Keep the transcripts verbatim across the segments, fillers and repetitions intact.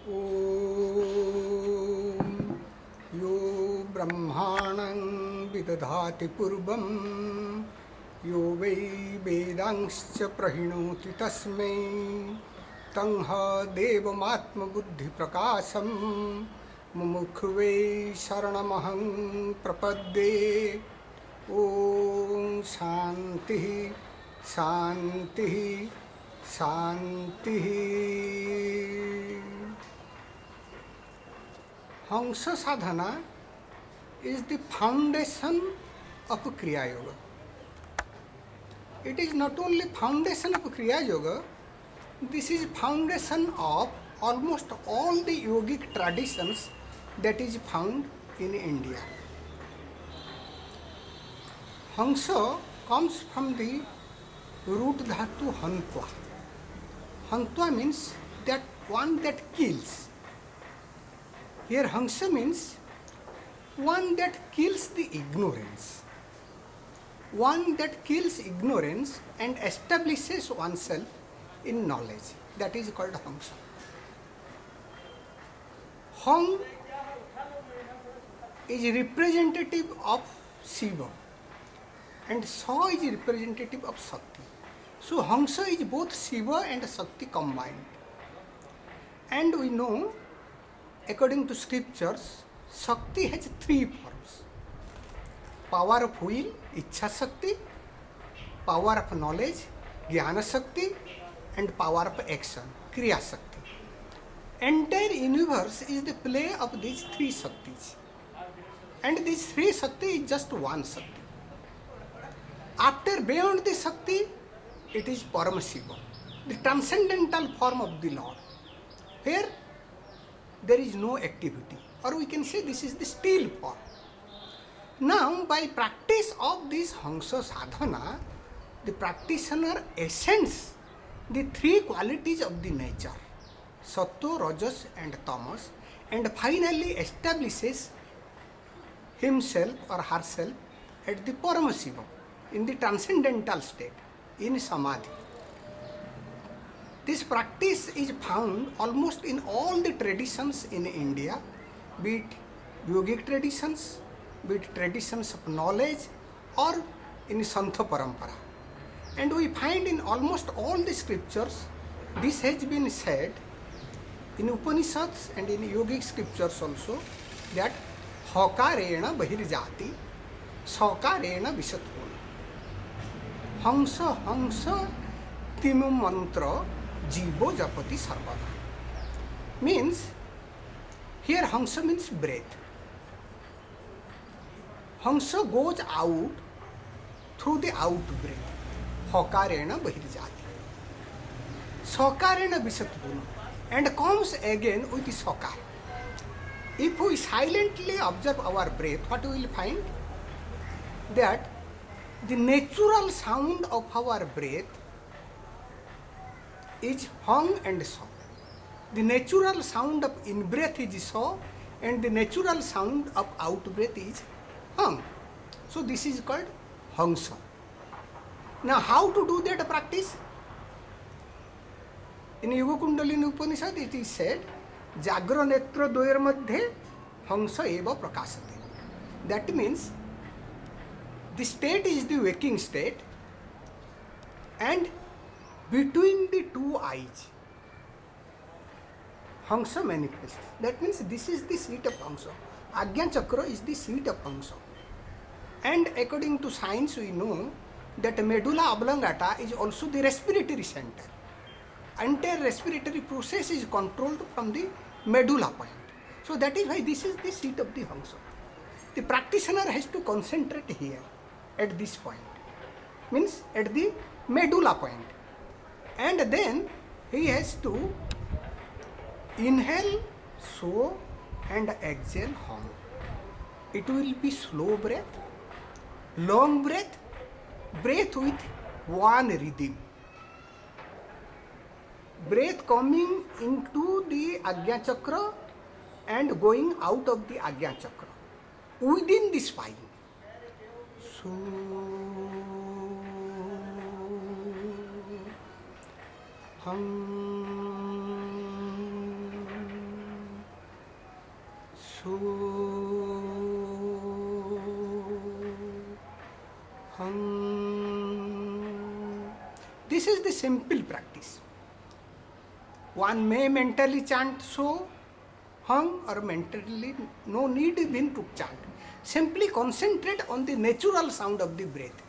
ओम यो ब्रह्माणं विदधाति पूर्वं यो वै वेदांश्च प्रहिणोति तस्मै तंह देवमात्मबुद्धिप्रकाशं मुमुक्षुवे शरणमहं प्रपद्ये। ओम शांति शांति शांति। Hamsa Sadhana is the foundation of Kriya Yoga. It is not only foundation of Kriya Yoga, this is foundation of almost all the yogic traditions that is found in India. Hamsa comes from the root dhatu hantva. Hantva means that one that kills. Here Hamsa means one that kills the ignorance, one that kills ignorance and establishes oneself in knowledge. That is called Hamsa. Hum is representative of Shiva and Sa is representative of Shakti. So Hamsa is both Shiva and Shakti combined. And we know, according to scriptures, Shakti has three forms: power of will, Ichha Shakti, power of knowledge, Jnana Shakti, and power of action, Kriya Shakti. Entire universe is the play of these three Shaktis. And these three Shakti is just one Shakti. After beyond the Shakti, it is Paramashiva, the transcendental form of the Lord. Here, there is no activity, or we can say this is the still form. Now, by practice of this Hamsa Sadhana, the practitioner ascends the three qualities of the nature, sattva, rajas and tamas, and finally establishes himself or herself at the Paramashiva, in the transcendental state, in samadhi. This practice is found almost in all the traditions in India, be it yogic traditions, be it traditions of knowledge, or in santo parampara. And we find in almost all the scriptures, this has been said in Upanishads and in yogic scriptures also, that hokarena bahirjati, sokarena visatpuna. Hamsa, Hamsa, timu mantra, jivo japati sarvada. Means, here Hamsa means breath. Hamsa goes out through the out breath. Hokarena bahirjati. Sokarena visatpuna. And comes again with the sokar. If we silently observe our breath, what we will find? That the natural sound of our breath is hum and sa. The natural sound of in-breath is sa and the natural sound of out-breath is hum. So this is called Hamsa. Now how to do that practice? In Yoga Kundalini Upanishad it is said, Jagra netra doyar madhye Hamsa eva prakasate. That means the state is the waking state, and between the two eyes, Hamsa manifests. That means this is the seat of Hamsa. Agyan chakra is the seat of Hamsa. And according to science, we know that medulla oblongata is also the respiratory center. Entire respiratory process is controlled from the medulla point. So that is why this is the seat of the Hamsa. The practitioner has to concentrate here, at this point, means at the medulla point, and then he has to inhale so and exhale hum. It will be slow breath, long breath, breath with one rhythm, breath coming into the Ajna chakra and going out of the Ajna chakra within this spine. So, hum. Soham. This is the simple practice. One may mentally chant Soham or mentally, no need even to chant. Simply concentrate on the natural sound of the breath.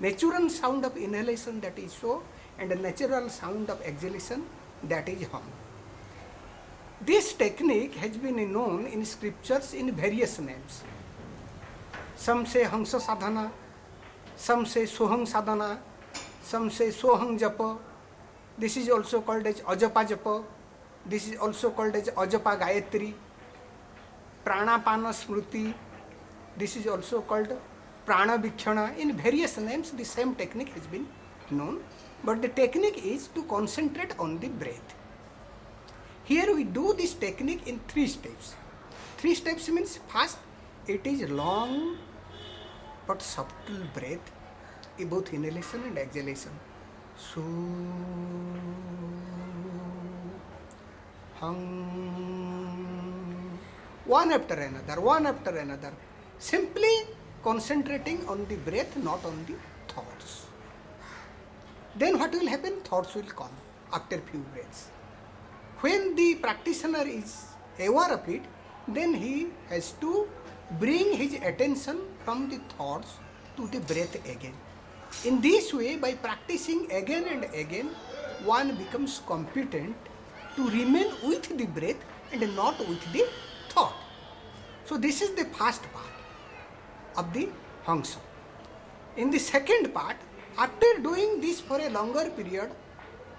Natural sound of inhalation, that is Soham, and the natural sound of exhalation, that is Ham. This technique has been known in scriptures in various names. Some say Hamsa Sadhana, some say Soham Sadhana, some say Soham Japa. This is also called as Ajapa Japa. This is also called as Ajapa Gayatri, Pranapana Smriti. This is also called Prana Vikshana. In various names, the same technique has been known. But the technique is to concentrate on the breath. Here we do this technique in three steps. Three steps means first, it is long but subtle breath, both inhalation and exhalation. Soham. One after another, one after another. Simply concentrating on the breath, not on the thoughts. Then what will happen? Thoughts will come after few breaths. When the practitioner is aware of it, then he has to bring his attention from the thoughts to the breath again. In this way, by practicing again and again, one becomes competent to remain with the breath and not with the thought. So this is the first part of the Hamsa. In the second part, after doing this for a longer period,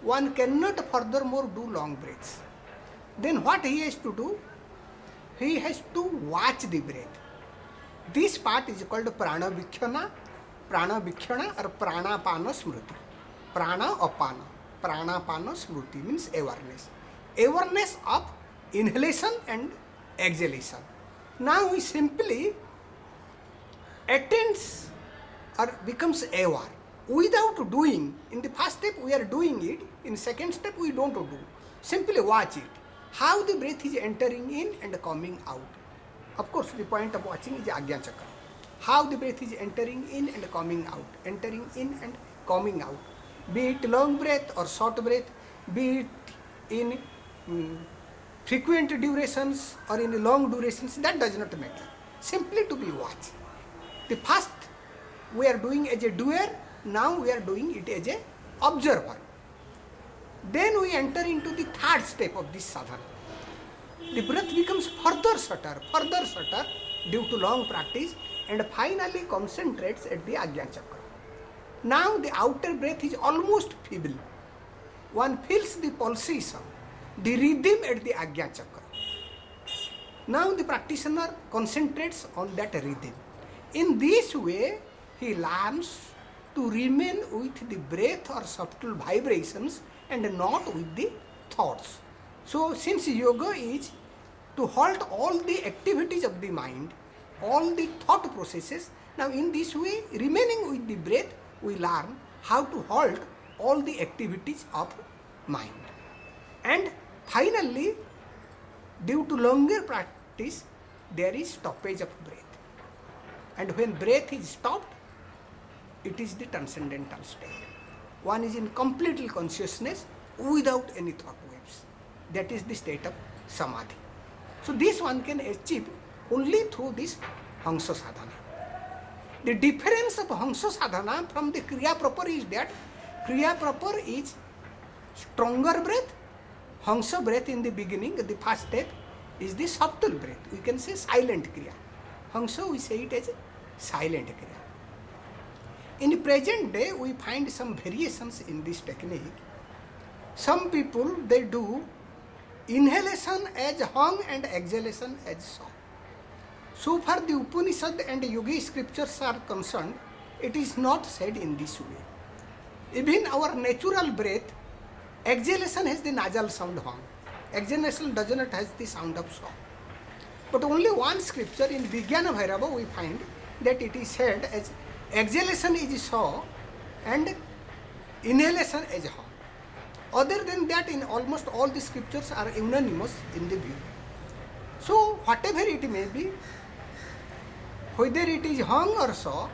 one cannot furthermore do long breaths. Then what he has to do? He has to watch the breath. This part is called Prana Vikshana, Prana Vikshana or Pranapana Smriti. Prana Apana, Pranapana Smriti means awareness. Awareness of inhalation and exhalation. Now he simply attends or becomes aware. Without doing, in the first step we are doing it, in second step we don't do. Simply watch it, how the breath is entering in and coming out. Of course, the point of watching is Agyan chakra. How the breath is entering in and coming out, entering in and coming out. Be it long breath or short breath, be it in um, frequent durations or in long durations, that does not matter. Simply to be watched. The first we are doing as a doer. Now we are doing it as an observer. Then we enter into the third step of this sadhana. The breath becomes further subtle, further subtle due to long practice, and finally concentrates at the Ajna chakra. Now the outer breath is almost feeble. One feels the pulsation, the rhythm at the Ajna chakra. Now the practitioner concentrates on that rhythm. In this way, he learns to remain with the breath or subtle vibrations and not with the thoughts. So since yoga is to halt all the activities of the mind, all the thought processes, now in this way, remaining with the breath, we learn how to halt all the activities of mind. And finally, due to longer practice, there is stoppage of breath. And when breath is stopped, it is the transcendental state. One is in complete consciousness without any thought waves. That is the state of samadhi. So this one can achieve only through this Hamsa Sadhana. The difference of Hamsa Sadhana from the Kriya proper is that Kriya proper is stronger breath. Hamsa breath in the beginning, the first step, is the subtle breath. We can say silent Kriya. Hamsa, we say it as silent Kriya. In the present day, we find some variations in this technique. Some people, they do inhalation as Ham and exhalation as Soham. So far the Upanishads and Yogi scriptures are concerned, it is not said in this way. Even our natural breath, exhalation has the nasal sound Ham. Exhalation does not have the sound of Soham. But only one scripture in Vigyana Bhairava we find that it is said as exhalation is Soham and inhalation is Ham. Other than that, in almost all the scriptures are unanimous in the view. So whatever it may be, whether it is hung or saw,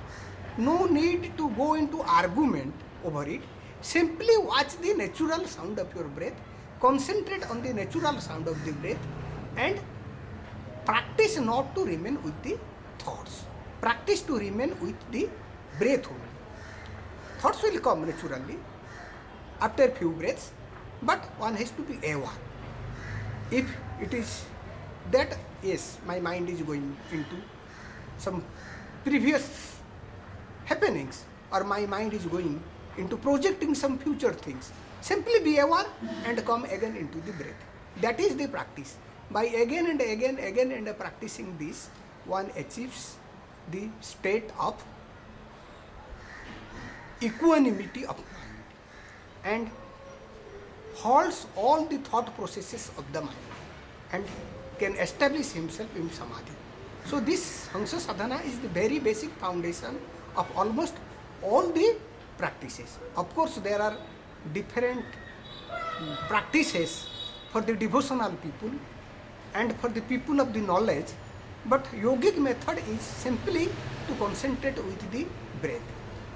no need to go into argument over it. Simply watch the natural sound of your breath, concentrate on the natural sound of the breath, and practice not to remain with the thoughts. Practice to remain with the breath only. Thoughts will come naturally after few breaths, but one has to be aware. If it is that, yes, my mind is going into some previous happenings, or my mind is going into projecting some future things, simply be aware and come again into the breath. That is the practice. By again and again, again and practicing this, one achieves the state of equanimity of mind and halts all the thought processes of the mind and can establish himself in samadhi. So this Hamsa Sadhana is the very basic foundation of almost all the practices. Of course, there are different practices for the devotional people and for the people of the knowledge, but yogic method is simply to concentrate with the breath.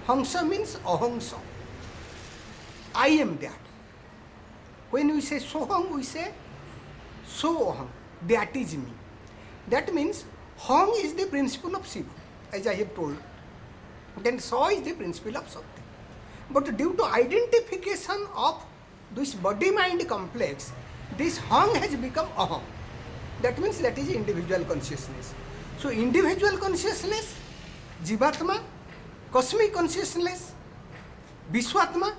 Hamsa means ahamsa. I am that. When we say soham, we say soham, that is me. That means ham is the principle of Shiva, as I have told. Then sa is the principle of Shakti. But due to identification of this body-mind complex, this ham has become aham. That means that is individual consciousness. So individual consciousness, Jivatma, cosmic consciousness, Vishwatma,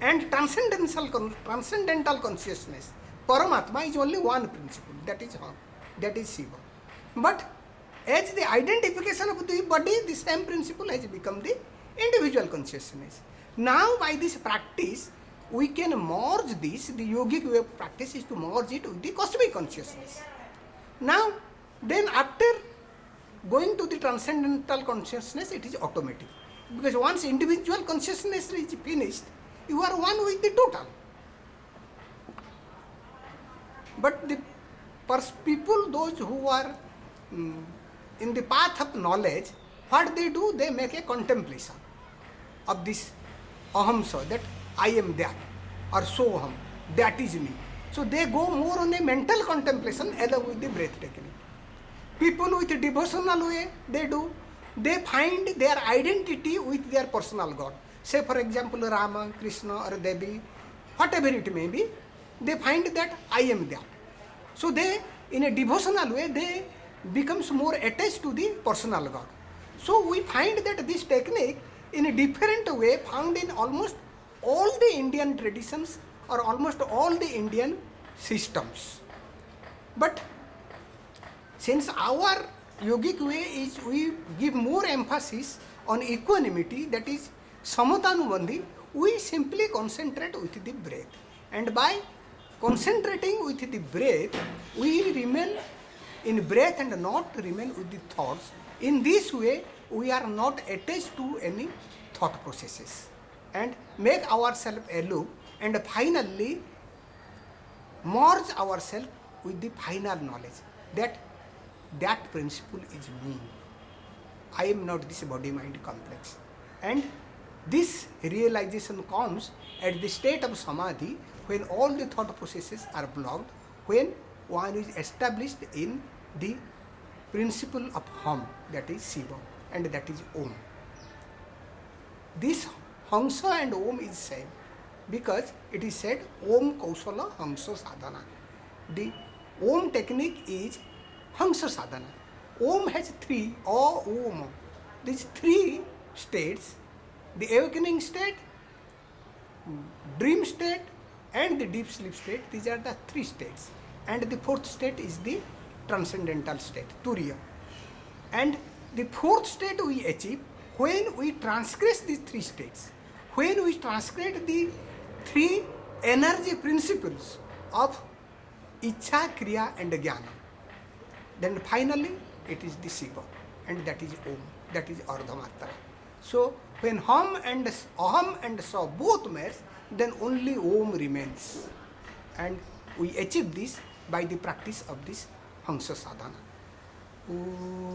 and transcendental transcendental consciousness, Paramatma, is only one principle, that is ham, that is Shiva. But as the identification of the body, the same principle has become the individual consciousness. Now by this practice, we can merge this. The yogic way of practice is to merge it with the cosmic consciousness. Now, then after going to the transcendental consciousness, it is automatic. Because once individual consciousness is finished, you are one with the total. But the people, those who are um, in the path of knowledge, what they do, they make a contemplation of this ahamsa, that I am that, or soham, that is me. So they go more on a mental contemplation along with the breath technique. People with a devotional way, they do, they find their identity with their personal God. Say for example Rama, Krishna or Devi, whatever it may be, they find that I am that. So they, in a devotional way, they becomes more attached to the personal God. So we find that this technique in a different way found in almost all the Indian traditions or almost all the Indian systems. But since our yogic way is we give more emphasis on equanimity, that is samata anubandhi, we simply concentrate with the breath. And by concentrating with the breath, we remain in breath and not remain with the thoughts. In this way, we are not attached to any thought processes and make ourselves aloof and finally merge ourselves with the final knowledge that that principle is me. I am not this body-mind complex. And this realization comes at the state of samadhi, when all the thought processes are blocked, when one is established in the principle of Ham, that is Shiva, and that is Om. This Hamsa and Om is same, because it is said Om Kausala Hamsa Sadhana. The Om technique is Hamsa Sadhana. Om has three, O, Om. These three states, the awakening state, dream state, and the deep sleep state, these are the three states. And the fourth state is the transcendental state, turiya. And the fourth state we achieve when we transgress these three states, when we transgress the three energy principles of Ichha, Kriya and Jnana. Then finally it is the Shiva, and that is Om, that is Ardhamatra. So when Ham and Aham and Sa both merge, then only Om remains. And we achieve this by the practice of this Hamsa Sadhana. Om.